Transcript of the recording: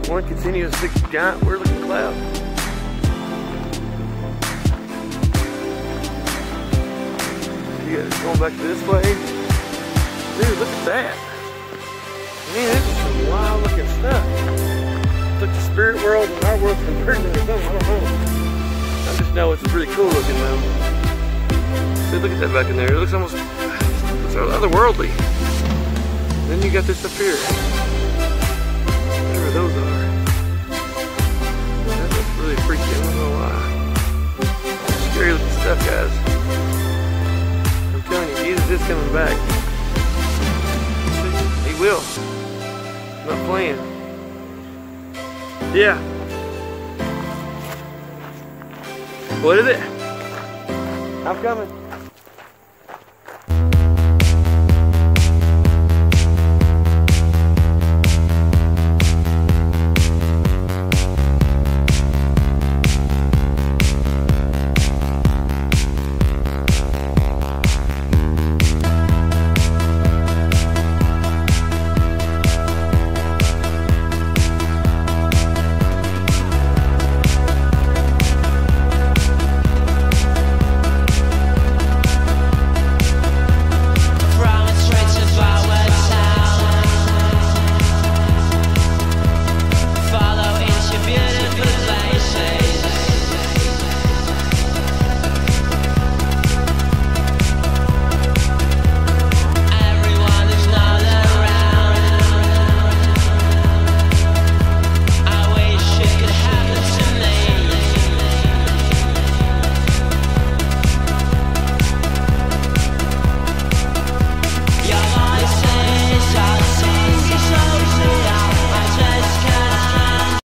like one continuous big giant weird looking cloud. Yeah, it's going back this way. Dude, look at that. Man, this is some wild looking stuff. Took the spirit world and our world converted into something, I don't know. I just know it's pretty cool looking though. Dude, look at that back in there. It looks almost otherworldly. Then you got this up here. Whatever those are. That looks really freaky, I don't know why. Scary looking stuff, guys. I'm telling you, Jesus is coming back. He will. I'm not playing. Yeah. What is it? I'm coming.